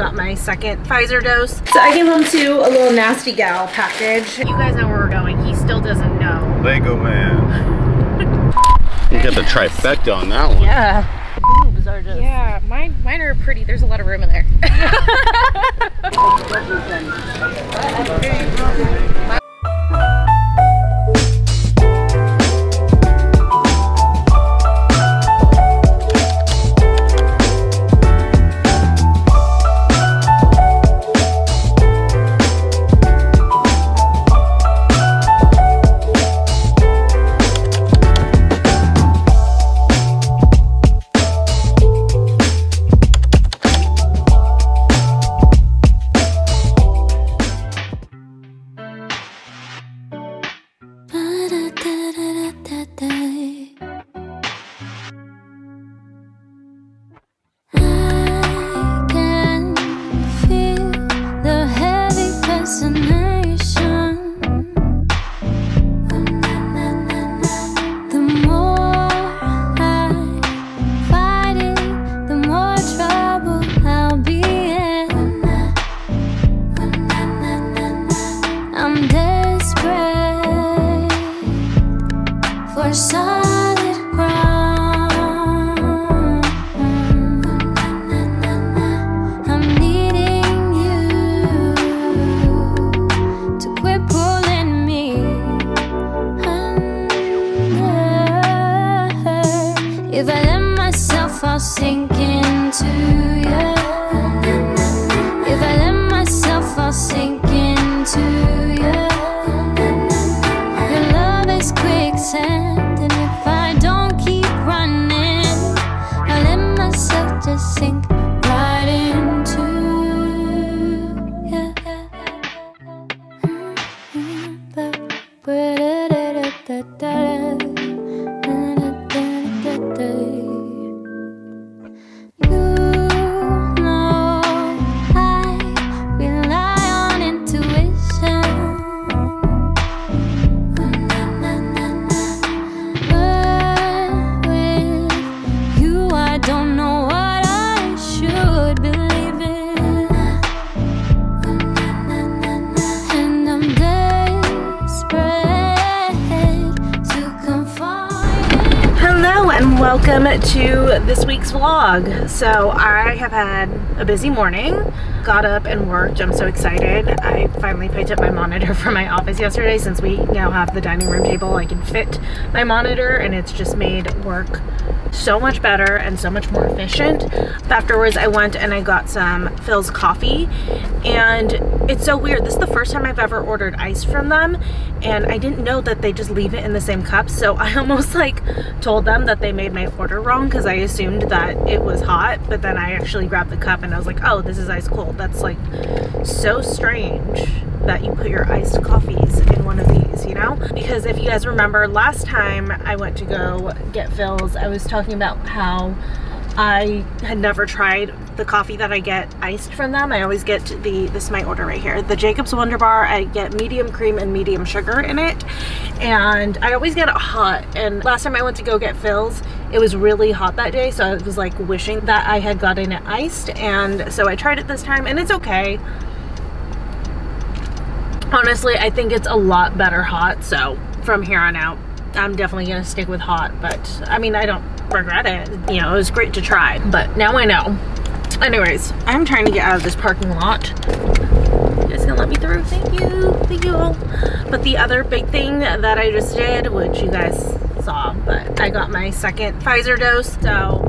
got my second Pfizer dose. So I came home to a little Nasty Gal package. You guys know where we're going. He still doesn't know. Lego man. You got the trifecta on that one. Yeah. Are just... Yeah, mine are pretty. There's a lot of room in there. Welcome to this week's vlog. So I have had a busy morning, got up and worked. I'm so excited. I finally picked up my monitor from my office yesterday. Since we now have the dining room table, I can fit my monitor and it's just made work so much better and so much more efficient. Afterwards I went and I got some Phil's coffee, and it's so weird. This is the first time I've ever ordered ice from them, and I didn't know that they just leave it in the same cup, so I almost like told them that they made my order wrong because I assumed that it was hot, but then I actually grabbed the cup and I was like, oh, this is ice cold. That's like so strange that you put your iced coffees in one of these, you know? Because if you guys remember last time I went to go get Phil's, I was talking about how I had never tried the coffee that I get iced from them. I always get this is my order right here, the Jacob's Wonder Bar. I get medium cream and medium sugar in it, and I always get it hot. And last time I went to go get Phil's, it was really hot that day, so I was like wishing that I had gotten it iced. And so I tried it this time and it's okay. Honestly, I think it's a lot better hot, so from here on out, I'm definitely gonna stick with hot, but I mean, I don't regret it. You know, it was great to try, but now I know. Anyways, I'm trying to get out of this parking lot. You guys gonna let me through? Thank you, thank you all. But the other big thing that I just did, which you guys saw, but I got my second Pfizer dose, so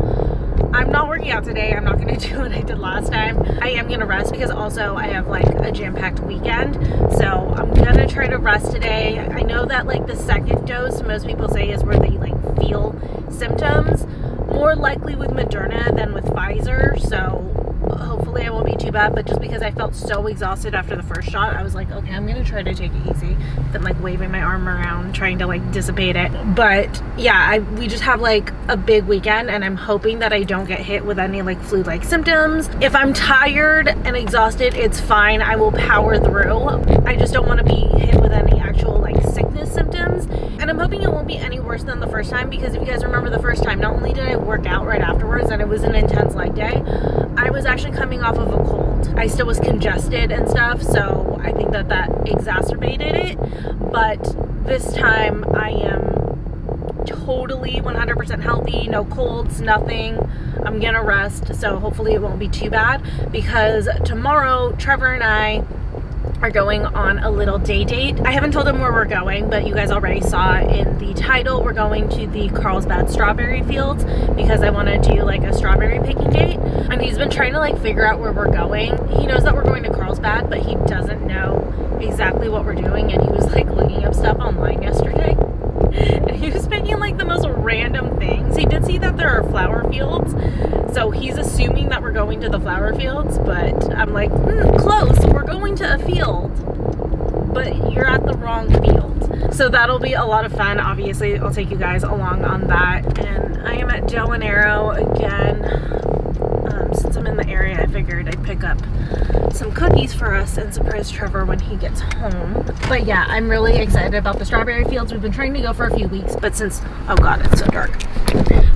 I'm not working out today. I'm not gonna do what I did last time. I am gonna rest because also I have like a jam-packed weekend. So I'm gonna try to rest today. I know that like the second dose, most people say, is where they like feel symptoms. More likely with Moderna than with Pfizer. So hopefully I won't be too bad, but just because I felt so exhausted after the first shot, I was like, okay, I'm gonna try to take it easy. Then like waving my arm around, trying to like dissipate it. But yeah, we just have like a big weekend, and I'm hoping that I don't get hit with any like flu-like symptoms. If I'm tired and exhausted, it's fine. I will power through. I just don't want to be hit with any actual like sickness symptoms. And I'm hoping it won't be any worse than the first time, because if you guys remember the first time, not only did I work out right afterwards and it was an intense leg day, I was actually coming off of a cold. cold. I still was congested and stuff, so I think that that exacerbated it. But this time I am totally 100% healthy, no colds, nothing. I'm gonna rest, so hopefully it won't be too bad, because tomorrow Trevor and I are going on a little day date. I haven't told them where we're going, but you guys already saw in the title, we're going to the Carlsbad strawberry fields because I want to do like a strawberry picking date. And he's been trying to like figure out where we're going. He knows that we're going to Carlsbad, but he doesn't know exactly what we're doing. And he was like looking up stuff online yesterday. And he was picking like the most random things. He did see that there are flower fields, so he's assuming that we're going to the flower fields, but I'm like, close, we're going to a field, but you're at the wrong field. So that'll be a lot of fun. Obviously, I'll take you guys along on that. And I am at Joe and Arrow again. Since I'm in the area, I figured I'd pick up some cookies for us and surprise Trevor when he gets home. But yeah, I'm really excited about the strawberry fields. We've been trying to go for a few weeks, but since, oh God, it's so dark.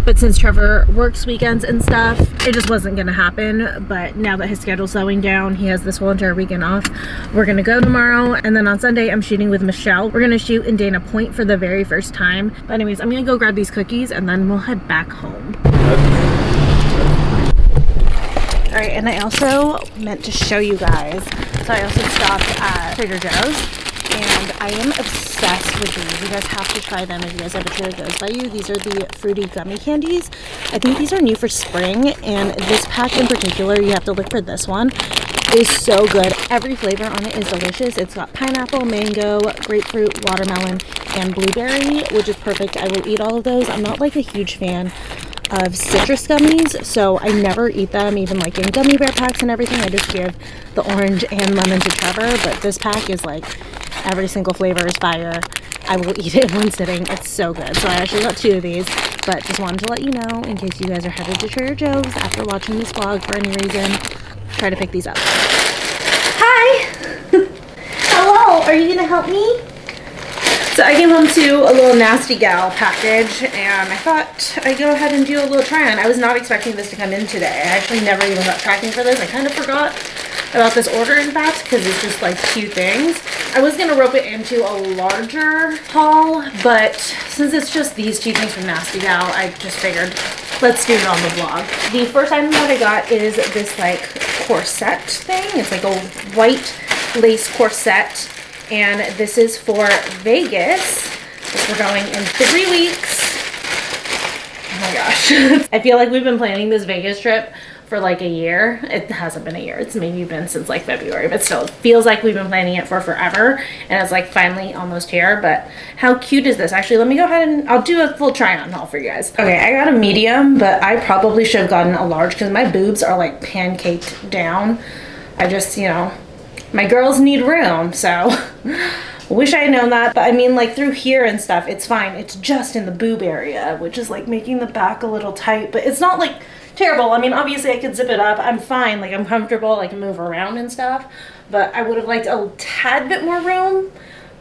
But since Trevor works weekends and stuff, it just wasn't gonna happen. But now that his schedule's slowing down, he has this whole entire weekend off. We're gonna go tomorrow, and then on Sunday, I'm shooting with Michelle. We're gonna shoot in Dana Point for the very first time. But anyways, I'm gonna go grab these cookies and then we'll head back home. All right, and I also meant to show you guys. So I also stopped at Trader Joe's, and I am obsessed with these. You guys have to try them if you guys have a Trader Joe's by you. These are the fruity gummy candies. I think these are new for spring, and this pack in particular, you have to look for this one, is so good. Every flavor on it is delicious. It's got pineapple, mango, grapefruit, watermelon, and blueberry, which is perfect. I will eat all of those. I'm not like a huge fan of citrus gummies, so I never eat them, even like in gummy bear packs and everything. I just give the orange and lemon to Trevor, but this pack is like every single flavor is fire. I will eat it in one sitting. It's so good. So I actually got two of these, but just wanted to let you know in case you guys are headed to Trader Joe's after watching this vlog for any reason, try to pick these up. Hi. Hello, are you gonna help me? So I came home to a little Nasty Gal package, and I thought I'd go ahead and do a little try on. I was not expecting this to come in today. I actually never even got tracking for this. I kind of forgot about this order, in fact, because it's just like two things. I was going to rope it into a larger haul, but since it's just these two things from Nasty Gal, I just figured let's do it on the vlog. The first item that I got is this like corset thing. It's like a white lace corset. And this is for Vegas. We're going in 3 weeks. Oh my gosh. I feel like we've been planning this Vegas trip for like a year. It hasn't been a year. It's maybe been since like February, but still it feels like we've been planning it for forever. And it's like finally almost here, but how cute is this? Actually, let me go ahead and I'll do a full try on haul for you guys. Okay, I got a medium, but I probably should have gotten a large because my boobs are like pancaked down. I just, you know, my girls need room, so wish I had known that. But I mean, like through here and stuff, it's fine. It's just in the boob area, which is like making the back a little tight, but it's not like terrible. I mean, obviously I could zip it up. I'm fine, like I'm comfortable, I can move around and stuff, but I would have liked a tad bit more room,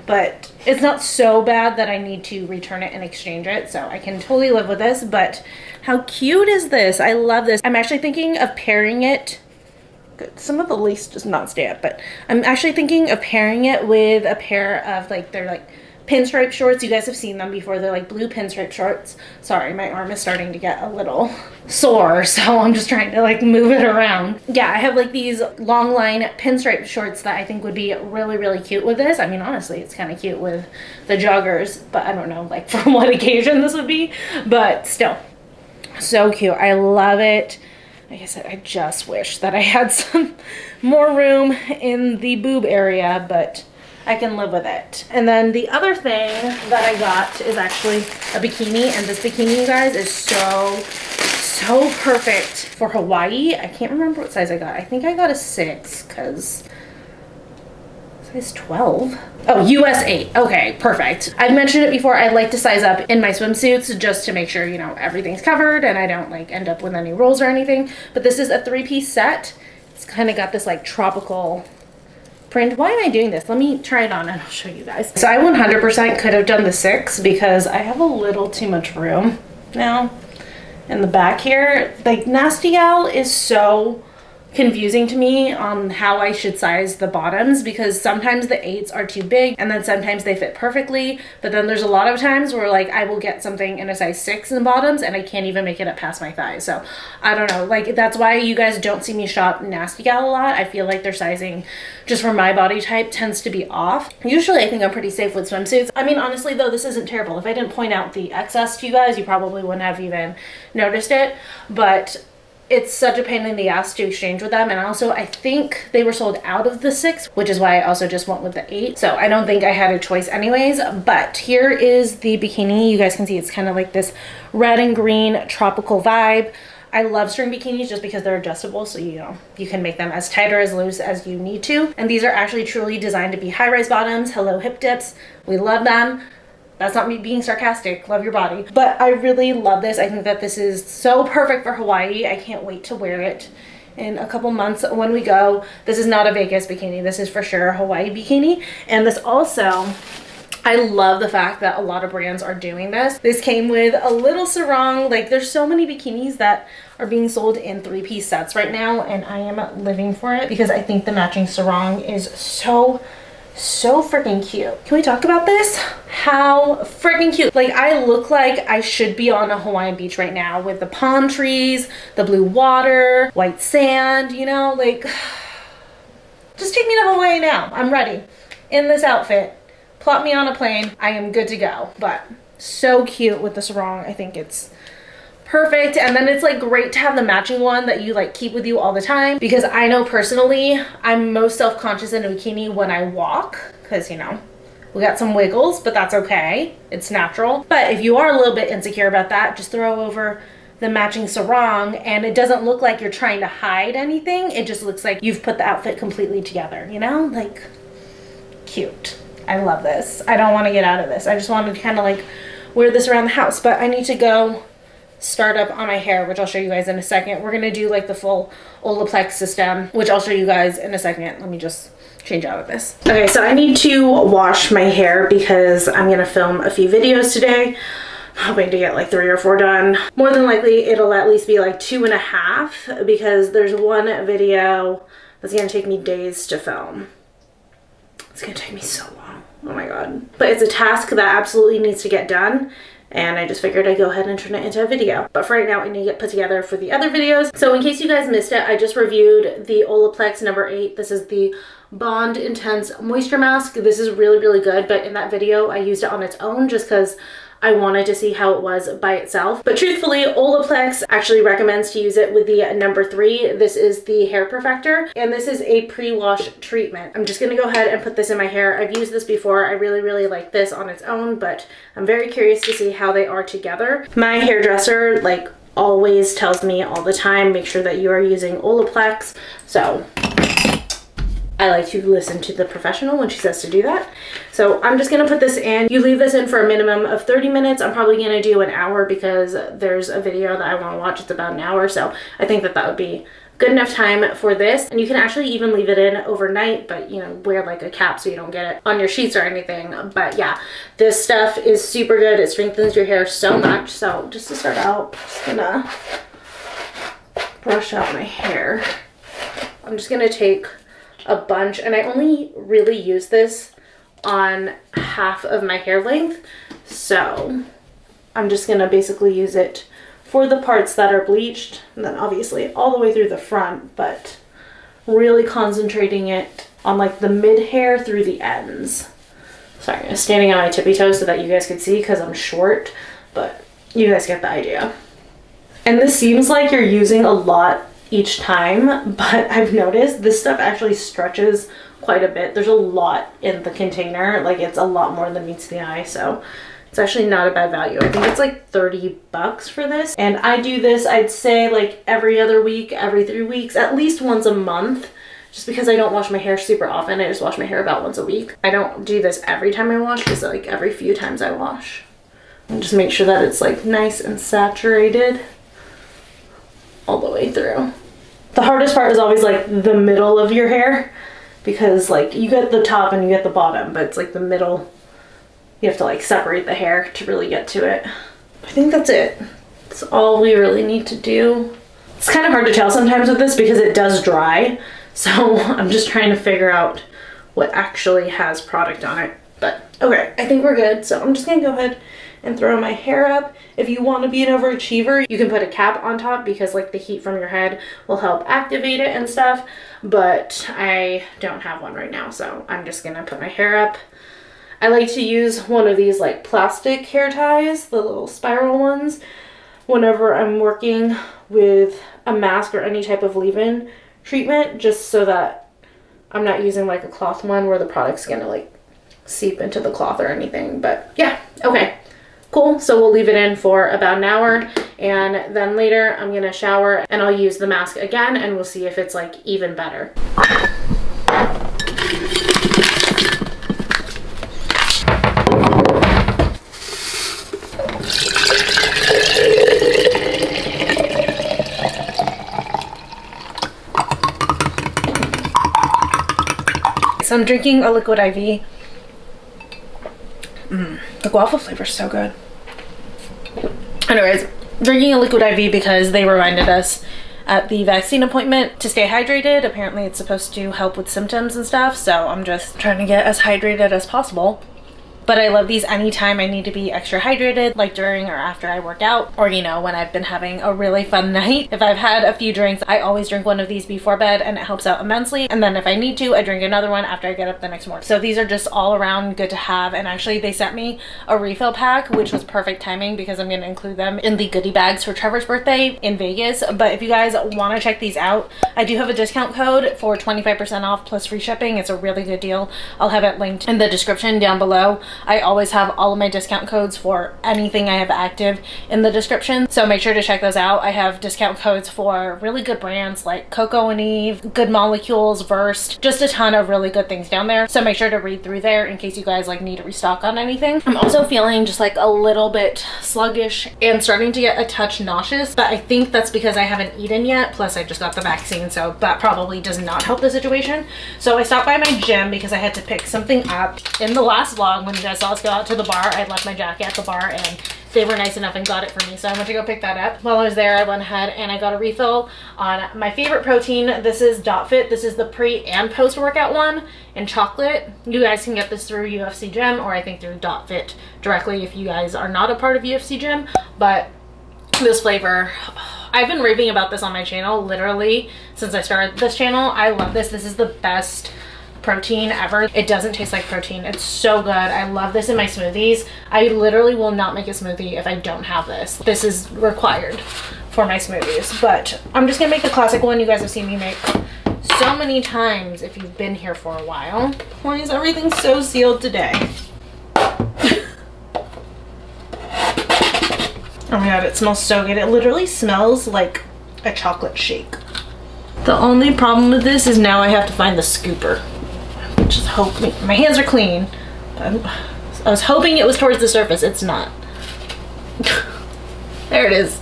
but it's not so bad that I need to return it and exchange it. So I can totally live with this, but how cute is this? I love this. I'm actually thinking of pairing it. Some of the lace does not stay up, but I'm actually thinking of pairing it with a pair of like, they're like pinstripe shorts. You guys have seen them before. They're like blue pinstripe shorts. Sorry, my arm is starting to get a little sore, so I'm just trying to like move it around. Yeah, I have like these long line pinstripe shorts that I think would be really, really cute with this. I mean, honestly, it's kind of cute with the joggers, but I don't know like for what occasion this would be, but still so cute. I love it. Like I said, I just wish that I had some more room in the boob area, but I can live with it. And then the other thing that I got is actually a bikini, and this bikini, you guys, is so perfect for Hawaii. I can't remember what size I got. I think I got a 6 because size 12. Oh, US 8. Okay, perfect. I've mentioned it before. I like to size up in my swimsuits just to make sure, you know, everything's covered and I don't like end up with any rolls or anything. But this is a 3-piece set. It's kind of got this like tropical print. Why am I doing this? Let me try it on and I'll show you guys. So I 100% could have done the 6 because I have a little too much room now in the back here. Like Nasty Gal is so confusing to me on how I should size the bottoms, because sometimes the 8s are too big and then sometimes they fit perfectly, but then there's a lot of times where like I will get something in a size 6 in the bottoms and I can't even make it up past my thighs. So I don't know, like that's why you guys don't see me shop Nasty Gal a lot. I feel like their sizing just for my body type tends to be off. Usually I think I'm pretty safe with swimsuits. I mean, honestly though, this isn't terrible. If I didn't point out the excess to you guys, you probably wouldn't have even noticed it, but it's such a pain in the ass to exchange with them. And also I think they were sold out of the 6, which is why I also just went with the 8. So I don't think I had a choice anyways. But here is the bikini. You guys can see it's kind of like this red and green tropical vibe. I love string bikinis just because they're adjustable, so you know, you can make them as tight or as loose as you need to. And these are actually truly designed to be high-rise bottoms. Hello hip dips, we love them. That's not me being sarcastic, love your body. But I really love this. I think that this is so perfect for Hawaii. I can't wait to wear it in a couple months when we go. This is not a Vegas bikini, this is for sure a Hawaii bikini. And this also, I love the fact that a lot of brands are doing this. This came with a little sarong. Like there's so many bikinis that are being sold in 3-piece sets right now, and I am living for it because I think the matching sarong is so freaking cute. Can we talk about this? How freaking cute. Like I look like I should be on a Hawaiian beach right now with the palm trees, the blue water, white sand, you know, like just take me to Hawaii now. I'm ready. In this outfit, plop me on a plane. I am good to go. But so cute with the sarong. I think it's perfect. And then it's like great to have the matching one that you like keep with you all the time, because I know personally I'm most self-conscious in a bikini when I walk, because you know we got some wiggles, but that's okay, it's natural. But if you are a little bit insecure about that, just throw over the matching sarong and it doesn't look like you're trying to hide anything. It just looks like you've put the outfit completely together, you know, like cute. I love this. I don't want to get out of this. I just wanted to kind of like wear this around the house, but I need to go start up on my hair, which I'll show you guys in a second. We're gonna do like the full Olaplex system, which I'll show you guys in a second. Let me just change out of this. Okay, so I need to wash my hair because I'm gonna film a few videos today. I'm hoping to get like 3 or 4 done. More than likely it'll at least be like 2.5 because there's one video that's gonna take me days to film. It's gonna take me so long, oh my god. But it's a task that absolutely needs to get done, and I just figured I'd go ahead and turn it into a video. But for right now, I need to get put together for the other videos. So in case you guys missed it, I just reviewed the Olaplex number 8. This is the Bond Intense Moisture Mask. This is really, really good, but in that video, I used it on its own just because I wanted to see how it was by itself. But truthfully, Olaplex actually recommends to use it with the number 3. This is the Hair Perfector, and this is a pre-wash treatment. I'm just gonna go ahead and put this in my hair. I've used this before. I really, really like this on its own, but I'm very curious to see how they are together. My hairdresser, like, always tells me all the time, make sure that you are using Olaplex, so I like to listen to the professional when she says to do that. So I'm just gonna put this in. You leave this in for a minimum of 30 minutes. I'm probably gonna do an hour because there's a video that I wanna watch. It's about an hour, so I think that that would be good enough time for this. And you can actually even leave it in overnight, but you know, wear like a cap so you don't get it on your sheets or anything. But yeah, this stuff is super good. It strengthens your hair so much. So just to start out, I'm just gonna brush out my hair. I'm just gonna take a bunch, and I only really use this on half of my hair length, so I'm just gonna basically use it for the parts that are bleached and then obviously all the way through the front, but really concentrating it on like the mid hair through the ends. Sorry, I'm standing on my tippy toes so that you guys could see because I'm short, but you guys get the idea. And this seems like you're using a lot each time, but I've noticed this stuff actually stretches quite a bit. There's a lot in the container, like it's a lot more than meets the eye, so it's actually not a bad value. I think it's like 30 bucks for this, and I do this, I'd say, like every other week, every 3 weeks, at least once a month, just because I don't wash my hair super often. I just wash my hair about once a week. I don't do this every time I wash, it's like every few times I wash. And just make sure that it's like nice and saturated all the way through. The hardest part is always like the middle of your hair, because like you get the top and you get the bottom, but it's like the middle, you have to like separate the hair to really get to it. I think that's it. That's all we really need to do. It's kind of hard to tell sometimes with this because it does dry. So I'm just trying to figure out what actually has product on it. But okay, I think we're good. So I'm just gonna go ahead and throw my hair up. If you want to be an overachiever, you can put a cap on top because like the heat from your head will help activate it and stuff, but I don't have one right now, so I'm just gonna put my hair up. I like to use one of these like plastic hair ties, the little spiral ones, whenever I'm working with a mask or any type of leave-in treatment, just so that I'm not using like a cloth one where the product's gonna like seep into the cloth or anything. But yeah, okay. Cool, so we'll leave it in for about an hour, and then later I'm gonna shower and I'll use the mask again and we'll see if it's like even better. So I'm drinking a Liquid IV. The guava flavor is so good. Anyways, drinking a Liquid IV because they reminded us at the vaccine appointment to stay hydrated. Apparently it's supposed to help with symptoms and stuff, so I'm just trying to get as hydrated as possible. But I love these anytime I need to be extra hydrated, like during or after I work out, or you know, when I've been having a really fun night. If I've had a few drinks, I always drink one of these before bed and it helps out immensely. And then if I need to, I drink another one after I get up the next morning. So these are just all around good to have. And actually they sent me a refill pack, which was perfect timing because I'm gonna include them in the goodie bags for Trevor's birthday in Vegas. But if you guys wanna check these out, I do have a discount code for 25% off plus free shipping. It's a really good deal. I'll have it linked in the description down below. I always have all of my discount codes for anything I have active in the description, so make sure to check those out. I have discount codes for really good brands like Coco and Eve, Good Molecules, Versed, just a ton of really good things down there, so make sure to read through there in case you guys like need to restock on anything. I'm also feeling just like a little bit sluggish and starting to get a touch nauseous, but I think that's because I haven't eaten yet, plus I just got the vaccine, so that probably does not help the situation. So I stopped by my gym because I had to pick something up. In the last vlog when you guys saw us go out to the bar, I left my jacket at the bar and they were nice enough and got it for me, so I went to go pick that up. While I was there, I went ahead and I got a refill on my favorite protein. This is Dot Fit. This is the pre and post workout one in chocolate. You guys can get this through UFC Gym, or I think through Dot Fit directly if you guys are not a part of UFC Gym. But this flavor, I've been raving about this on my channel literally since I started this channel. I love this. This is the best protein ever. It doesn't taste like protein. It's so good. I love this in my smoothies. I literally will not make a smoothie if I don't have this. This is required for my smoothies, but I'm just gonna make the classic one you guys have seen me make so many times if you've been here for a while. Why is everything so sealed today? Oh my god, it smells so good. It literally smells like a chocolate shake. The only problem with this is now I have to find the scooper. Just hope my hands are clean. I was hoping it was towards the surface. It's not. There it is.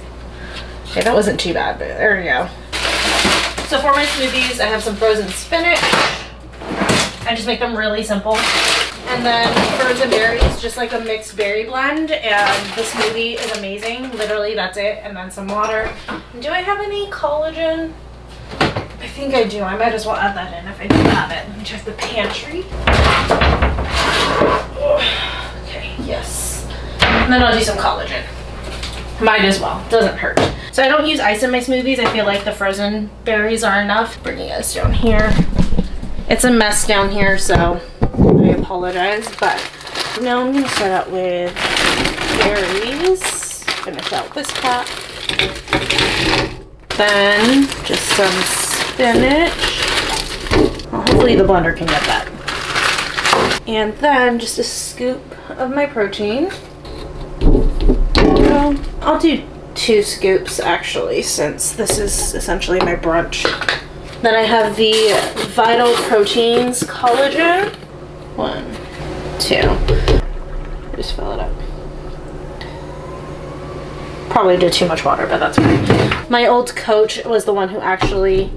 Okay, that wasn't too bad, but there we go. So for my smoothies, I have some frozen spinach. I just make them really simple. And then frozen berries, just like a mixed berry blend. And the smoothie is amazing. Literally, that's it. And then some water. Do I have any collagen? I think I do. I might as well add that in if I do have it. Let me check the pantry. Okay, yes. And then I'll do some collagen. Might as well. Doesn't hurt. So I don't use ice in my smoothies. I feel like the frozen berries are enough. Bringing us down here. It's a mess down here, so I apologize. But now I'm going to start out with berries. Finish out this pack. Then just some spinach. Well, hopefully the blender can get that. And then just a scoop of my protein. So I'll do 2 scoops actually, since this is essentially my brunch. Then I have the Vital Proteins collagen. 1, 2. Just fill it up. Probably did too much water, but that's fine. My old coach was the one who actually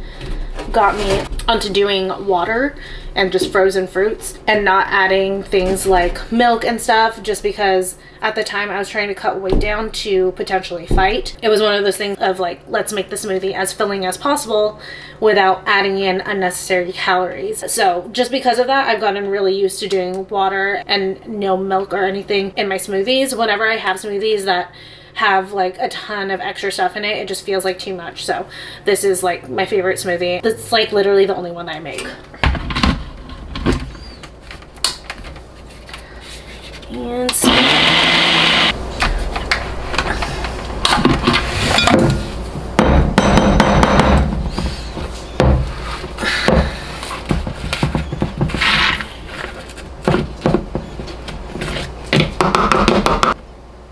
got me onto doing water and just frozen fruits and not adding things like milk and stuff, just because at the time I was trying to cut weight down to potentially fight. It was one of those things of like, let's make the smoothie as filling as possible without adding in unnecessary calories. So just because of that, I've gotten really used to doing water and no milk or anything in my smoothies. Whenever I have smoothies that have like a ton of extra stuff in it, it just feels like too much. So this is like my favorite smoothie. That's like literally the only one that I make. And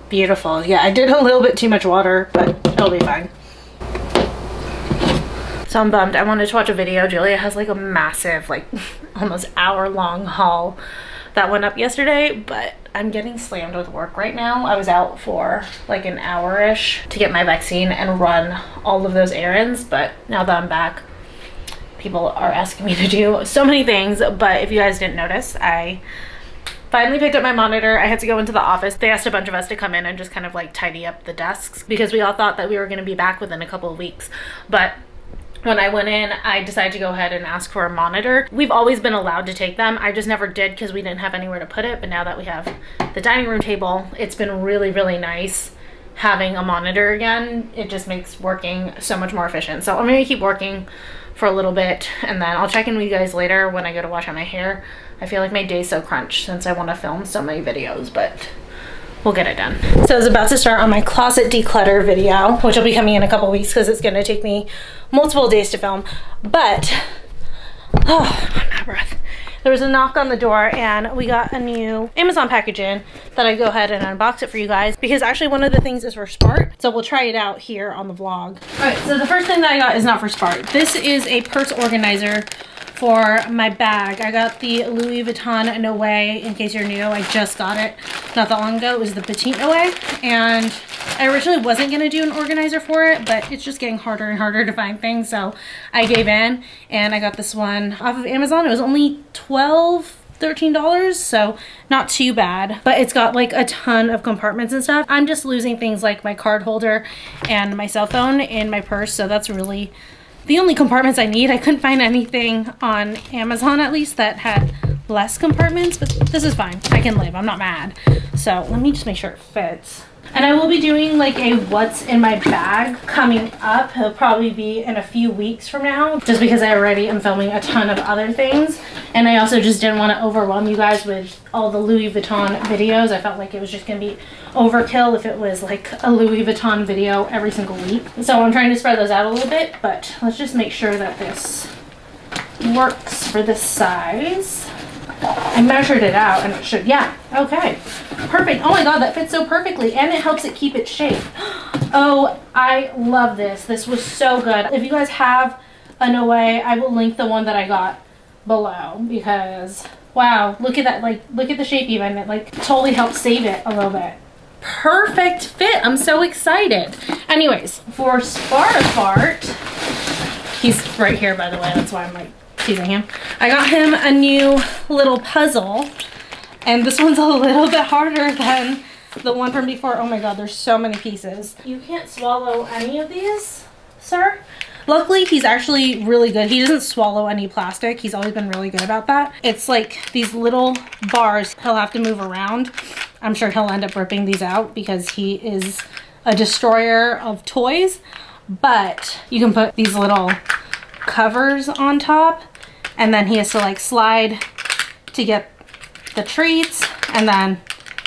beautiful. Yeah, I did a little bit too much water, but it'll be fine. So I'm bummed. I wanted to watch a video. Julia has like a massive, like almost hour-long haul that went up yesterday, but I'm getting slammed with work right now. I was out for like an hour-ish to get my vaccine and run all of those errands, but now that I'm back, people are asking me to do so many things. But if you guys didn't notice, I finally picked up my monitor. I had to go into the office. They asked a bunch of us to come in and just kind of like tidy up the desks because we all thought that we were going to be back within a couple of weeks. But when I went in, I decided to go ahead and ask for a monitor. We've always been allowed to take them. I just never did because we didn't have anywhere to put it. But now that we have the dining room table, it's been really, really nice having a monitor again. It just makes working so much more efficient. So I'm going to keep working for a little bit, and then I'll check in with you guys later when I go to wash out my hair. I feel like my day's so crunched since I want to film so many videos, but we'll get it done. So I was about to start on my closet declutter video, which will be coming in a couple weeks because it's going to take me multiple days to film. But, oh, I'm out of breath. There was a knock on the door and we got a new Amazon package in that I go ahead and unbox it for you guys, because actually one of the things is for Spark. So we'll try it out here on the vlog. All right, so the first thing that I got is not for Spark. This is a purse organizer for my bag. I got the Louis Vuitton Noe, in case you're new. I just got it not that long ago. It was the Petite Noe, and I originally wasn't gonna do an organizer for it, but it's just getting harder and harder to find things, so I gave in and I got this one off of Amazon. It was only $13, so not too bad, but it's got like a ton of compartments and stuff. I'm just losing things like my card holder and my cell phone in my purse, so that's really the only compartments I need. I couldn't find anything on Amazon, at least, that had less compartments, but this is fine. I can live. I'm not mad. So let me just make sure it fits. And I will be doing like a what's in my bag coming up. It'll probably be in a few weeks from now, just because I already am filming a ton of other things. And I also just didn't want to overwhelm you guys with all the Louis Vuitton videos. I felt like it was just going to be overkill if it was like a Louis Vuitton video every single week. So I'm trying to spread those out a little bit, but let's just make sure that this works for this size. I measured it out and it should, yeah, okay, perfect. Oh my god, that fits so perfectly, and it helps it keep its shape. Oh, I love this. This was so good. If you guys have an away, I will link the one that I got below, because wow, look at that, like look at the shape even. It like totally helps save it a little bit. Perfect fit. I'm so excited. Anyways, for Spark, he's right here by the way, that's why I'm like teasing him. I got him a new little puzzle, and this one's a little bit harder than the one from before. Oh my god, there's so many pieces. You can't swallow any of these, sir. Luckily, he's actually really good. He doesn't swallow any plastic. He's always been really good about that. It's like these little bars he'll have to move around. I'm sure he'll end up ripping these out because he is a destroyer of toys, but you can put these little covers on top, and then he has to like slide to get the treats, and then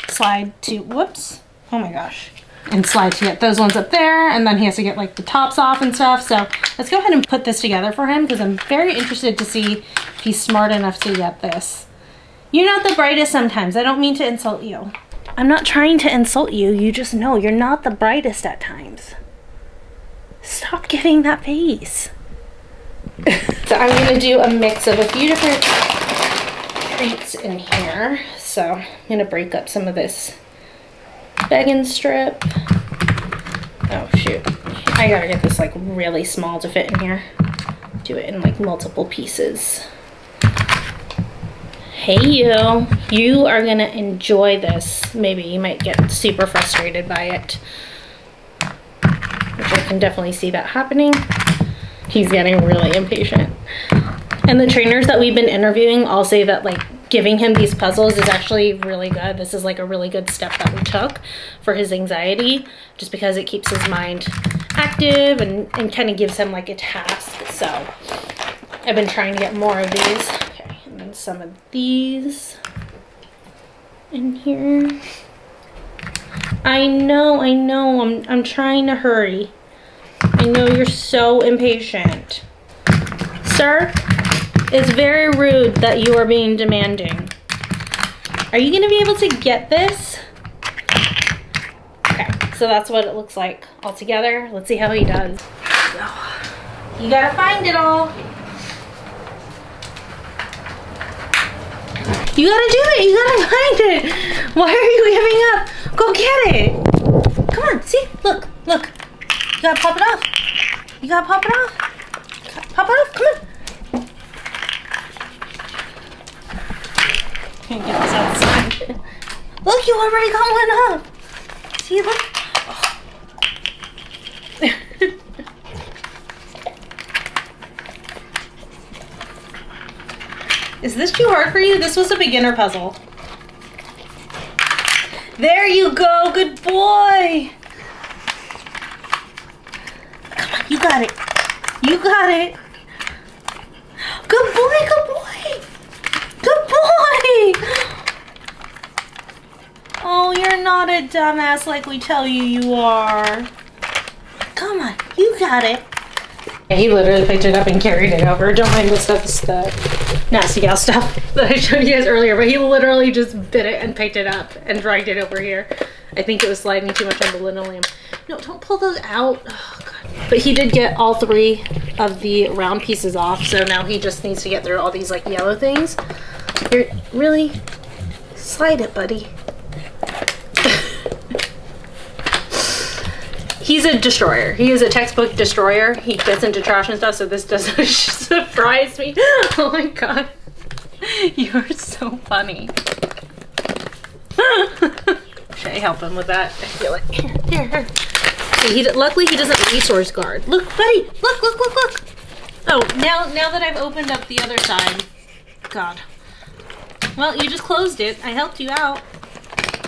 slide to, whoops, oh my gosh, and slide to get those ones up there, and then he has to get like the tops off and stuff. So let's go ahead and put this together for him, because I'm very interested to see if he's smart enough to get this. You're not the brightest sometimes. I don't mean to insult you. I'm not trying to insult you. You just know you're not the brightest at times. Stop giving that face. So I'm going to do a mix of a few different treats in here. So I'm going to break up some of this Beggin' strip. Oh shoot, I gotta get this like really small to fit in here. do it in like multiple pieces. Hey you, you are gonna enjoy this. Maybe you might get super frustrated by it, which I can definitely see that happening. He's getting really impatient. And the trainers that we've been interviewing all say that like giving him these puzzles is actually really good. This is like a really good step that we took for his anxiety, just because it keeps his mind active and kind of gives him like a task. So I've been trying to get more of these. Okay, and then some of these in here. I know, I'm trying to hurry. I know you're so impatient. Sir? It's very rude that you are being demanding. Are you gonna be able to get this? Okay, so that's what it looks like all together. Let's see how he does. You gotta find it all. You gotta do it, you gotta find it. Why are you giving up? Go get it. Come on, see, look, look. You gotta pop it off. You gotta pop it off. Pop it off, come on. Get this outside. Look, you already got one up. See, look. Oh. Is this too hard for you? This was a beginner puzzle. There you go. Good boy. Come on, you got it. You got it. Good boy. Good boy. Good boy! Oh, you're not a dumbass like we tell you you are. Come on, you got it. Yeah, he literally picked it up and carried it over. Don't mind this stuff, it's the Nasty Gal stuff that I showed you guys earlier, but he literally just bit it and picked it up and dragged it over here. I think it was sliding too much on the linoleum. No, don't pull those out. Oh, God. But he did get all three of the round pieces off, so now he just needs to get through all these like yellow things. You're really slide it, buddy. He's a destroyer. He is a textbook destroyer. He gets into trash and stuff, so this doesn't surprise me. Oh my God. You are so funny. Should I help him with that? I feel like here. Luckily he doesn't resource guard. Look, buddy, look. Oh, now that I've opened up the other side. God. Well, you just closed it. I helped you out.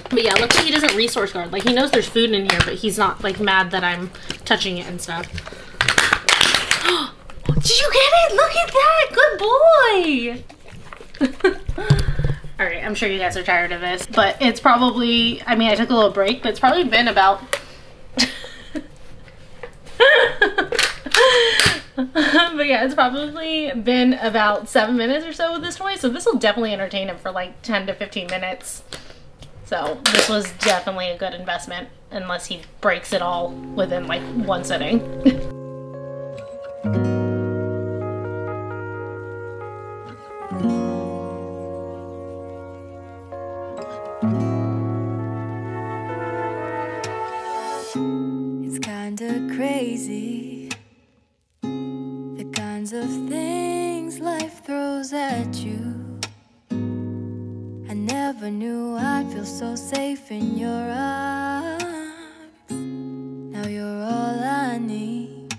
But yeah, luckily he doesn't resource guard. Like, he knows there's food in here, but he's not, like, mad that I'm touching it and stuff. Did you get it? Look at that! Good boy! Alright, I'm sure you guys are tired of this, but it's probably, I mean, I took a little break, but it's probably been about... but yeah, it's probably been about 7 minutes or so with this toy, so this will definitely entertain him for like 10 to 15 minutes. So this was definitely a good investment, unless he breaks it all within like one sitting. It's kinda crazy, the kinds of things life throws at you. I never knew I'd feel so safe in your arms. Now you're all I need.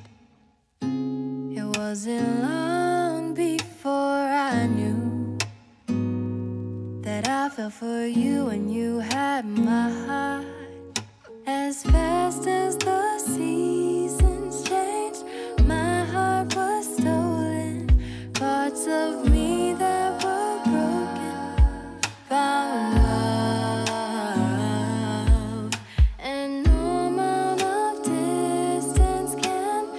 It wasn't long before I knew that I fell for you and you had my heart. As fast as the seasons changed, my heart was stolen. Parts of me that were broken found love, and no amount of distance can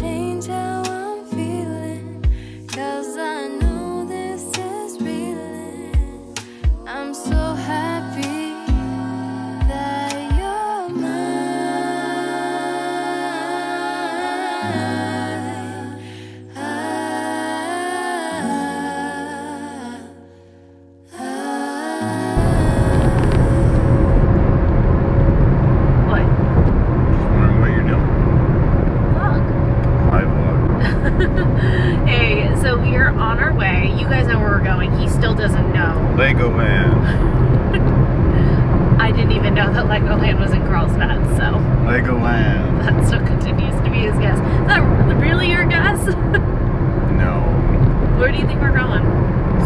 change how I'm feeling, 'cause I know this is real. I'm so happy that guys know where we're going. He still doesn't know. Legoland. I didn't even know that Legoland was in Carlsbad, so. Legoland. That still continues to be his guess. Is that really your guess? No. Where do you think we're going?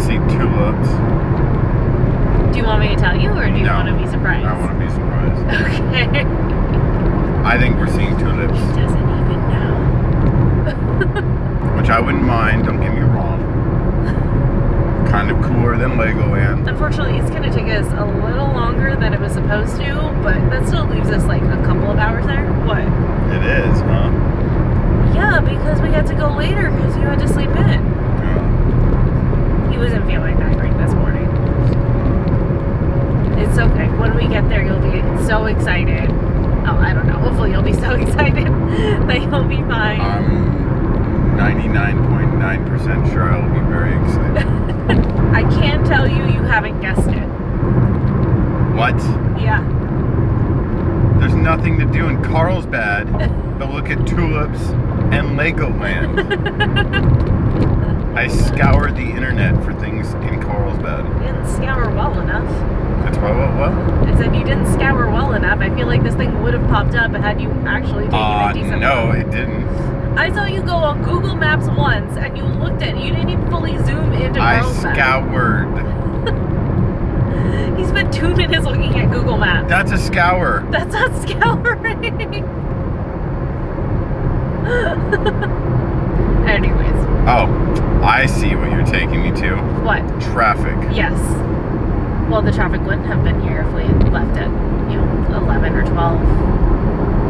See tulips. Do you want me to tell you, or do you want to be surprised? I want to be surprised. Okay. I think we're seeing tulips. He doesn't even know. Which I wouldn't mind, don't get me wrong. Kind of cooler than Legoland. Unfortunately, it's going to take us a little longer than it was supposed to, but that still leaves us like a couple of hours there. What? It is, huh? Yeah, because we got to go later because you had to sleep in. Yeah. He wasn't feeling that great this morning. It's okay. When we get there, you'll be so excited. Oh, I don't know. Hopefully you'll be so excited that you'll be fine. I'm 99.9% sure I'll be very excited. I can tell you, you haven't guessed it. What? Yeah. There's nothing to do in Carlsbad but look at tulips and Legoland. I scoured the internet for things in Carlsbad. You didn't scour well enough. That's what? I said you didn't scour well enough. I feel like this thing would have popped up had you actually taken a decent look. It didn't. I saw you go on Google Maps once and you looked at it. You didn't even fully zoom into Carlsbad. I scoured. He spent 2 minutes looking at Google Maps. That's a scour. That's not scouring. Anyways. Oh, I see what you're taking me to. What? Traffic. Yes. Well, the traffic wouldn't have been here if we had left at, you know, 11 or 12.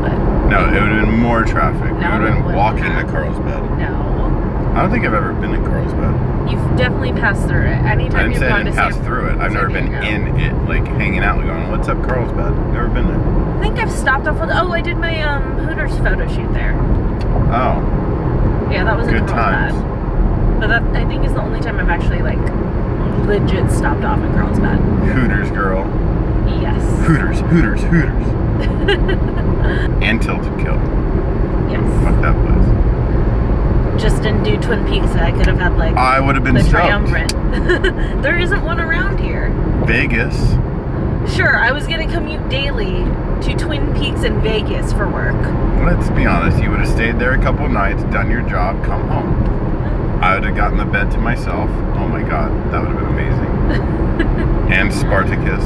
But no, it would have been more traffic. No, we would have been walking to Carlsbad. No. I don't think I've ever been to Carlsbad. You've definitely passed through it. Anytime you've gone to passed through it. I've never been in it, like hanging out, going, "What's up, Carlsbad?" Never been there. I think I've stopped off with. Oh, I did my Hooters photo shoot there. Oh. Yeah, that was in Carlsbad. But that I think is the only time I've actually legit stopped off in Carlsbad. Hooters, girl. Yes. Hooters. And Tilted Kill. Yes. Fuck that place. Just didn't do Twin Peaks. I could have had I would have been triumvirate. There isn't one around here. Vegas. Sure, I was gonna commute daily to Twin Peaks and Vegas for work. Let's be honest. You would have stayed there a couple nights, done your job, come home. I would have gotten the bed to myself. Oh my god, that would have been amazing. And Spartacus.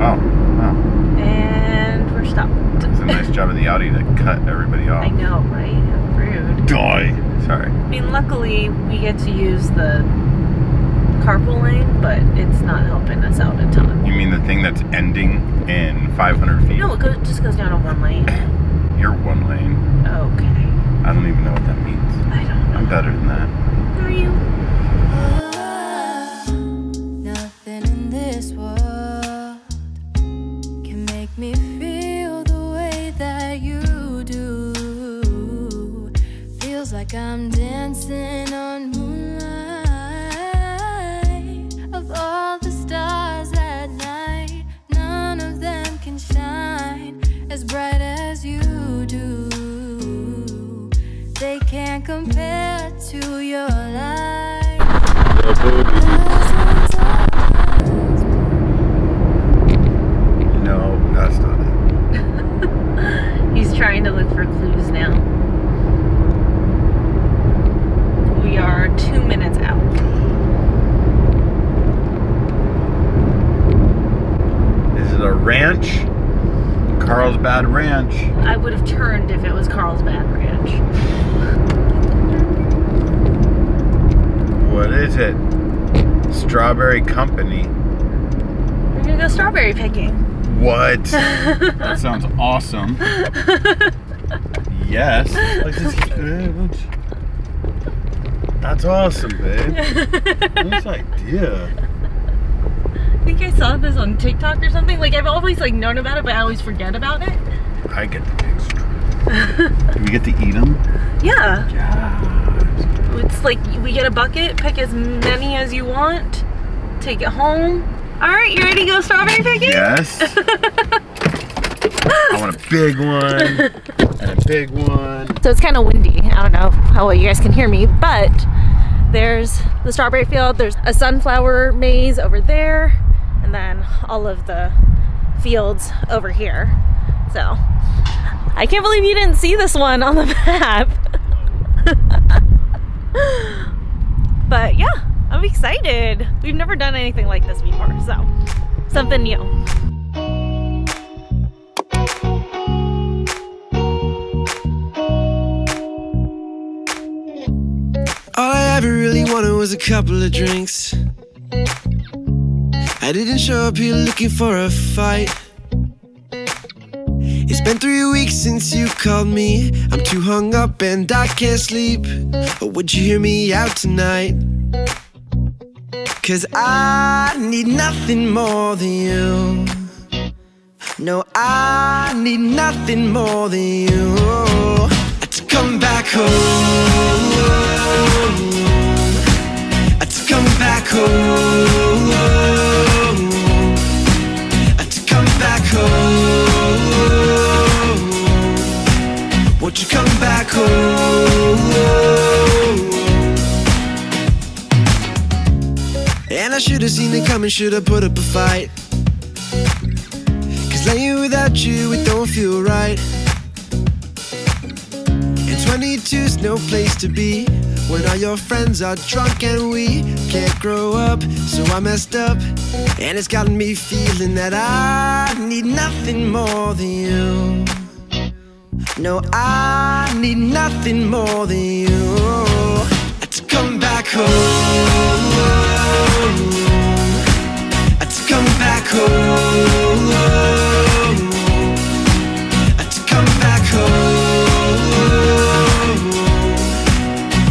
Oh, wow. And we're stopped. It's a nice job in the Audi to cut everybody off. I know, right? Rude. Die! Sorry. I mean, luckily, we get to use the carpool lane, but it's not helping us out a ton. You mean the thing that's ending in 500 feet? No, it just goes down to one lane. You're one lane. Okay. I don't even know what that means. I don't know. I'm better than that. Are you? Nothing in this world can make me feel the way that you do. Feels like I'm dancing on moonlight. Of all the stars at night, none of them can shine as bright as you do. They can't compare to your life. No, that's not it. He's trying to look for clues now. We are 2 minutes out. Is it a ranch? Carlsbad Ranch. I would have turned if it was Carlsbad Ranch. What is it? Strawberry Company. We're gonna go strawberry picking. What? That sounds awesome. Yes. That's awesome, babe. Nice idea. I think I saw this on TikTok or something. I've always known about it, but I always forget about it. I get the picture. Do we get to eat them? Yeah. Yeah. It's we get a bucket, pick as many as you want, take it home. All right, you ready to go strawberry picking? Yes. I want a big one and a big one. So it's kind of windy. I don't know how well you guys can hear me, but there's the strawberry field. There's a sunflower maze over there, and then all of the fields over here. So I can't believe you didn't see this one on the map. But yeah, I'm excited. We've never done anything like this before, so something new. All I ever really wanted was a couple of drinks. I didn't show up here looking for a fight. It's been 3 weeks since you called me. I'm too hung up and I can't sleep. But would you hear me out tonight? 'Cause I need nothing more than you. No, I need nothing more than you. To come back home. To come back home. To come back home. Won't you come back home? And I should've seen it coming, should've put up a fight. 'Cause laying without you, it don't feel right. And 22's no place to be when all your friends are drunk and we can't grow up. So I messed up, and it's gotten me feeling that I need nothing more than you. No, I need nothing more than you. To come back home. To come back home. To come back home.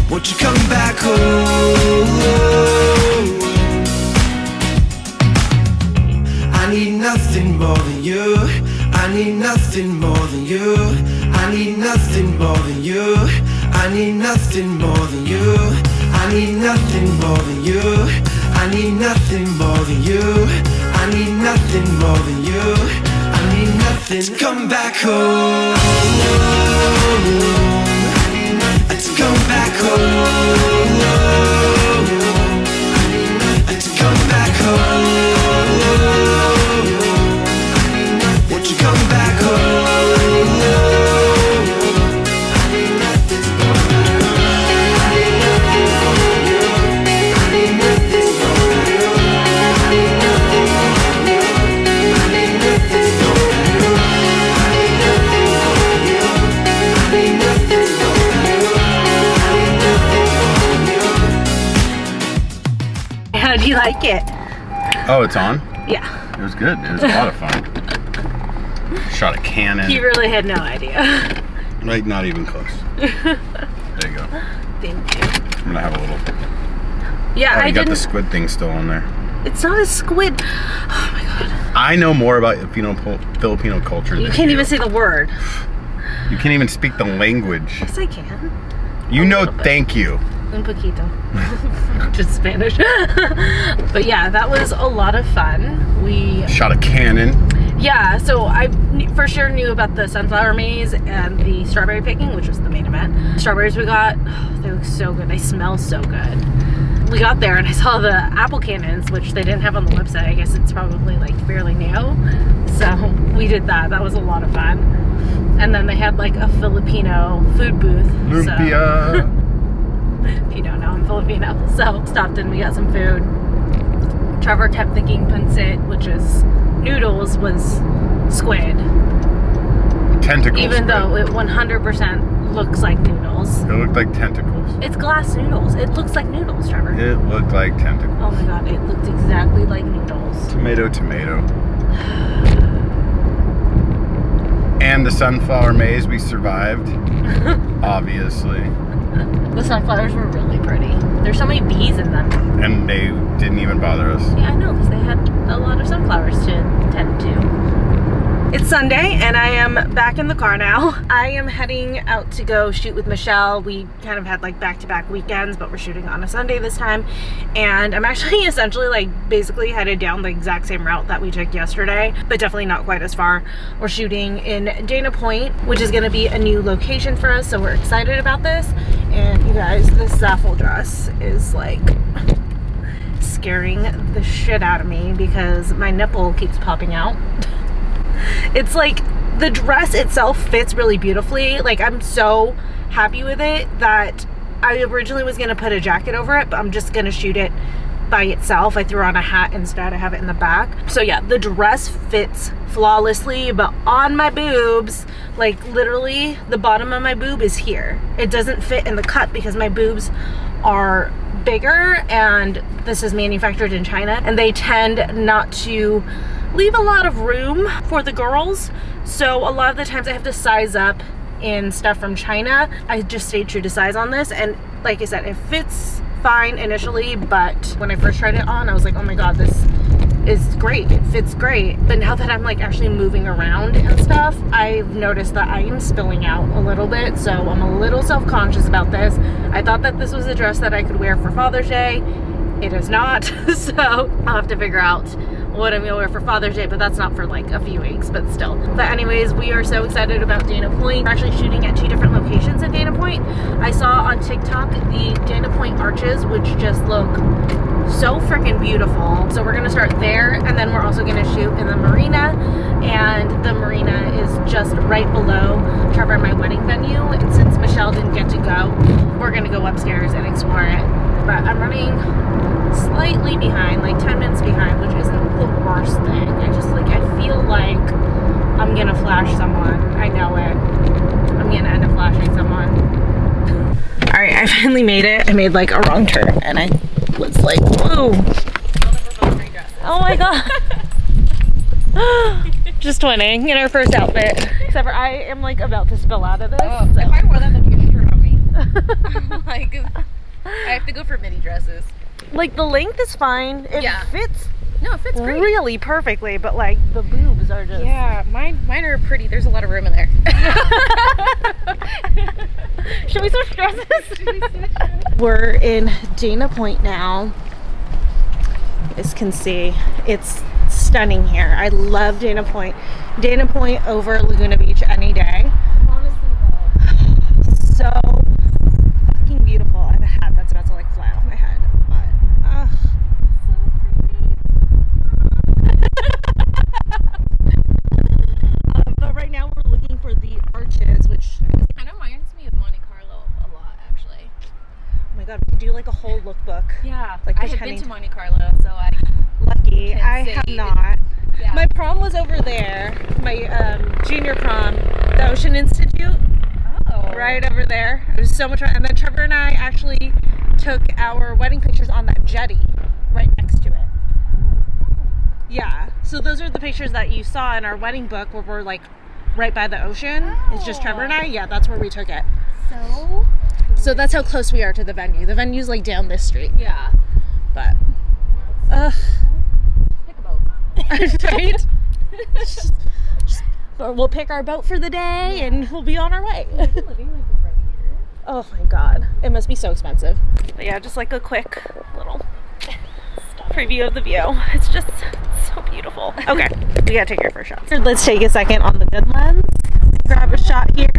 Won't you come back home? I need nothing more than you. I need nothing more than you. I need nothing more than you. I need nothing more than you. I need nothing more than you. I need nothing more than you. I need nothing more than you. I need nothing. To come back home. To come back home. To come back home. Won't you come back home? You like it? Oh, it's on? Yeah. It was good. It was a lot of fun. Shot a cannon. You really had no idea. Like, not even close. There you go. Thank you. I'm gonna have a little. Yeah, I got the squid thing still on there. It's not a squid. Oh my god. I know more about Filipino culture than you. You can't even say the word. You can't even speak the language. Yes, I can. You know, thank you. Un poquito. Just Spanish. But yeah, that was a lot of fun. We shot a cannon. Yeah, so I for sure knew about the sunflower maze and the strawberry picking, which was the main event. Strawberries we got, oh, they look so good. They smell so good. We got there and I saw the apple cannons, which they didn't have on the website. I guess it's probably like fairly new. So we did that. That was a lot of fun. And then they had like a Filipino food booth. Lumpia. So. If you don't know, I'm Filipino. So stopped and we got some food. Trevor kept thinking pancit, which is noodles, was squid. Tentacles. Even though it 100% looks like noodles. It looked like tentacles. It's glass noodles. It looks like noodles, Trevor. It looked like tentacles. Oh my god, it looked exactly like noodles. Tomato, tomato. And the sunflower maze, we survived. Obviously. The sunflowers were really pretty. There's so many bees in them. And they didn't even bother us. Yeah, I know, because they had a lot of sunflowers to tend to. It's Sunday and I am back in the car now. I am heading out to go shoot with Michelle. We kind of had like back-to-back weekends, but we're shooting on a Sunday this time. And I'm actually essentially like basically headed down the exact same route that we took yesterday, but definitely not quite as far. We're shooting in Dana Point, which is gonna be a new location for us, so we're excited about this. And you guys, this Zaffle dress is like scaring the shit out of me because my nipple keeps popping out. It's like the dress itself fits really beautifully. Like I'm so happy with it that I originally was gonna put a jacket over it, but I'm just gonna shoot it by itself. I threw on a hat instead. I have it in the back. So yeah, the dress fits flawlessly, but on my boobs, like literally the bottom of my boob is here. It doesn't fit in the cut because my boobs are bigger, and this is manufactured in China, and they tend not to leave a lot of room for the girls. So a lot of the times I have to size up in stuff from China. I just stay true to size on this, and like I said, it fits fine initially, but when I first tried it on, I was like, oh my god, this is great, it fits great. But now that I'm like actually moving around and stuff, I've noticed that I am spilling out a little bit, so I'm a little self-conscious about this. I thought that this was a dress that I could wear for Father's Day. It is not, so I'll have to figure out what I'm gonna wear for Father's Day, but that's not for like a few weeks, but still. But anyways, we are so excited about Dana Point. We're actually shooting at 2 different locations in Dana Point. I saw on TikTok the Dana Point arches, which just look so freaking beautiful. So we're gonna start there, and then we're also gonna shoot in the marina, and the marina is just right below Trevor and my wedding venue. And since Michelle didn't get to go, we're gonna go upstairs and explore it. But I'm running slightly behind, like 10 minutes behind, which isn't the worst thing. I just like, I feel like I'm gonna flash someone. I know it. I'm gonna end up flashing someone. All right, I finally made it. I made like a wrong turn and I was like, whoa. Oh my god. Just twinning in our first outfit. Except for I am like about to spill out of this. Oh, so. If I wore that, then you'd turn on me. I'm like, I have to go for mini dresses. Like the length is fine. It fits. No, it fits great. Really perfectly, but like the boobs are just. Yeah, mine are pretty. There's a lot of room in there. Should we switch dresses? We're in Dana Point now. As you can see, it's stunning here. I love Dana Point. Dana Point over Laguna Beach any day. Honestly, though. So fucking beautiful. I have a hat that's about to like fly off my head. But right now we're looking for the arches, which kind of reminds me of Monte Carlo a lot, actually. Oh my god, we could do like a whole lookbook. Yeah, like I have been to Monte Carlo, so I lucky I have not. Yeah. My prom was over there, my junior prom, the Ocean Institute. Oh, right over there. It was so much fun. And then Trevor and I actually took our wedding pictures on that jetty right next to it. Yeah, so those are the pictures that you saw in our wedding book where we're like right by the ocean. Oh. It's just Trevor and I. Yeah, that's where we took it. So that's how close we are to the venue. The venue's like down this street. Yeah. But pick a boat. Right? just, we'll pick our boat for the day and we'll be on our way. Oh my god. It must be so expensive. But yeah, just like a quick little preview of the view. It's just so beautiful. Okay, we gotta take our first shot. Let's take a second on the good lens. Grab a shot here.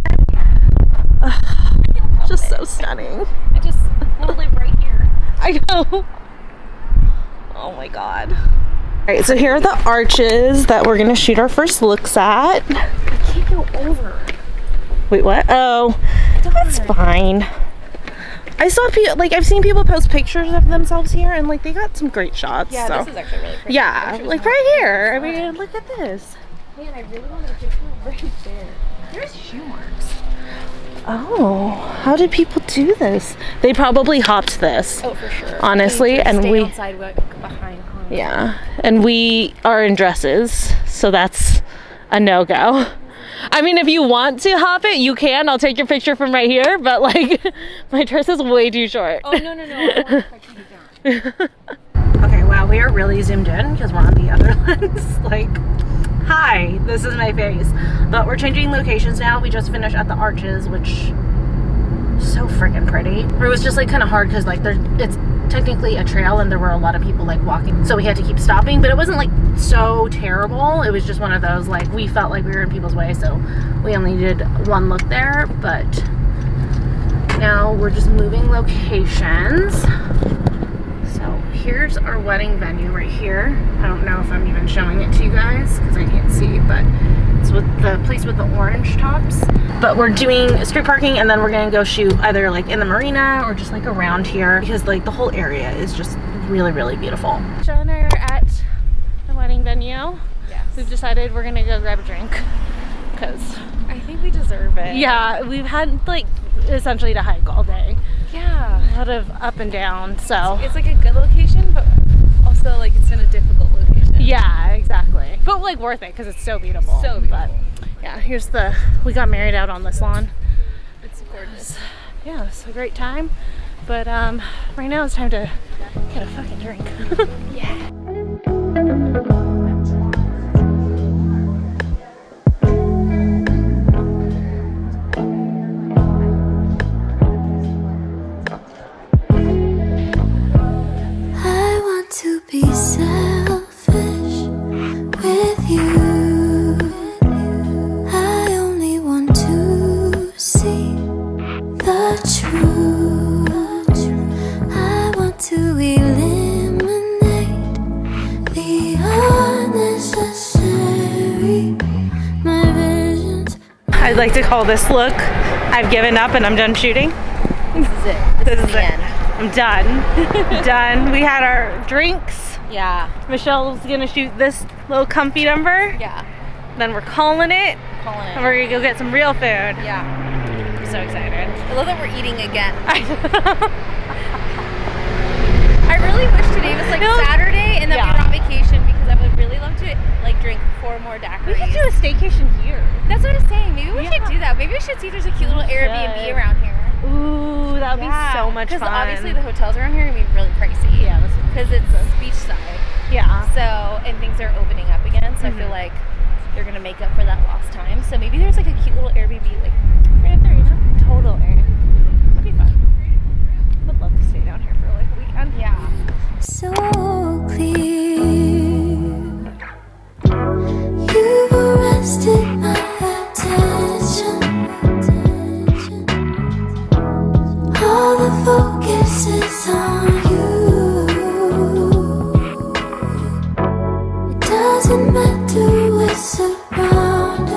Oh, just so stunning. I just want to live right here. I know. Oh my god. Alright, so here are the arches that we're gonna shoot our first looks at. I can't go over. Wait, what? Oh, that's fine. I saw people, like I've seen people post pictures of themselves here, and like they got some great shots. Yeah, so. This is actually really pretty. Yeah, like right here. I mean, look at this. Man, I really wanted a picture right there. There's shoe marks. Oh, how did people do this? They probably hopped this. Oh, for sure. Honestly, and we. Sidewalk behind. Yeah, and we are in dresses, so that's a no-go. I mean, if you want to hop it, you can. I'll take your picture from right here, but like, my dress is way too short. Oh, no, no, no. I don't want to touch it down. Okay, wow, we are really zoomed in because we're on the other lens. Like, Hi, this is my face. But we're changing locations now. We just finished at the Arches, which is so freaking pretty. It was just like kind of hard because like it's technically a trail and there were a lot of people like walking, so we had to keep stopping, but it wasn't like so terrible. It was just one of those like we felt like we were in people's way, so we only did one look there. But now we're just moving locations. So here's our wedding venue right here. I don't know if I'm even showing it to you guys because I can't see, but it's with the place with the orange tops. But we're doing street parking and then we're gonna go shoot either like in the marina or just like around here because like the whole area is just really, really beautiful. Michelle and I are at the wedding venue. Yes. We've decided we're gonna go grab a drink because I think we deserve it. Yeah, we've had like essentially to hike all day. Yeah. A lot of up and down, so. It's like a good location, but also like it's in a difficult location. Yeah, exactly. But like worth it because it's so beautiful. So beautiful. But yeah, here's the, we got married out on this lawn. It's gorgeous. Yeah, it's a great time. But right now it's time to get a fucking drink. Yeah. I want to be selfish with you. I'd like to call this look, I've given up and I'm done shooting. This is it. This is the end. I'm done. Done. We had our drinks. Yeah. Michelle's gonna shoot this little comfy number. Yeah. Then we're calling it. Calling it. And we're gonna go get some real food. Yeah. I'm so excited. I love that we're eating again. I really wish today was like Saturday and that we were on vacation, because I would really love to like drink 4 more daiquiris. We could do a staycation here. That's what I'm saying. Maybe we should do that. Maybe we should see if there's a cute little Airbnb around here. Ooh, that would be so much fun. Because obviously the hotels around here are going to be really pricey. Yeah. Because it's beachside. Yeah. So, and things are opening up again. So I feel like they're going to make up for that lost time. So maybe there's like a cute little Airbnb like right up there, you know? Totally. That'd be fun. I'd love to stay down here for like a weekend. Yeah. So clear. You've arrested my attention. All the focus is on you. It doesn't matter what's around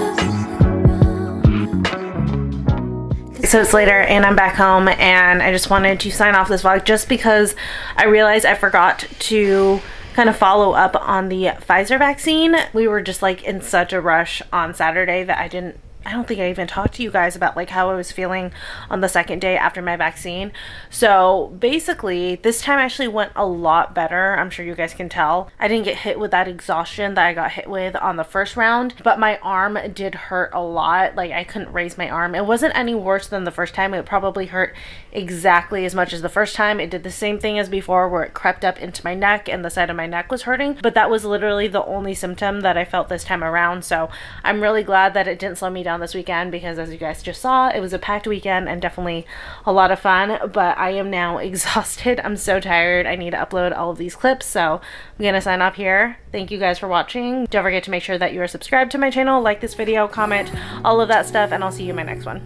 us. So it's later and I'm back home, and I just wanted to sign off this vlog just because I realized I forgot to kind of follow up on the Pfizer vaccine. We were just like in such a rush on Saturday that I don't think I even talked to you guys about like how I was feeling on the second day after my vaccine. So basically this time actually went a lot better. I'm sure you guys can tell. I didn't get hit with that exhaustion that I got hit with on the first round, but my arm did hurt a lot. Like I couldn't raise my arm. It wasn't any worse than the first time. It probably hurt exactly as much as the first time. It did the same thing as before where it crept up into my neck and the side of my neck was hurting, but that was literally the only symptom that I felt this time around. So I'm really glad that it didn't slow me down this weekend, because as you guys just saw, it was a packed weekend and definitely a lot of fun, but I am now exhausted. I'm so tired. I need to upload all of these clips, so I'm gonna sign off here. Thank you guys for watching. Don't forget to make sure that you are subscribed to my channel, like this video, comment, all of that stuff, and I'll see you in my next one.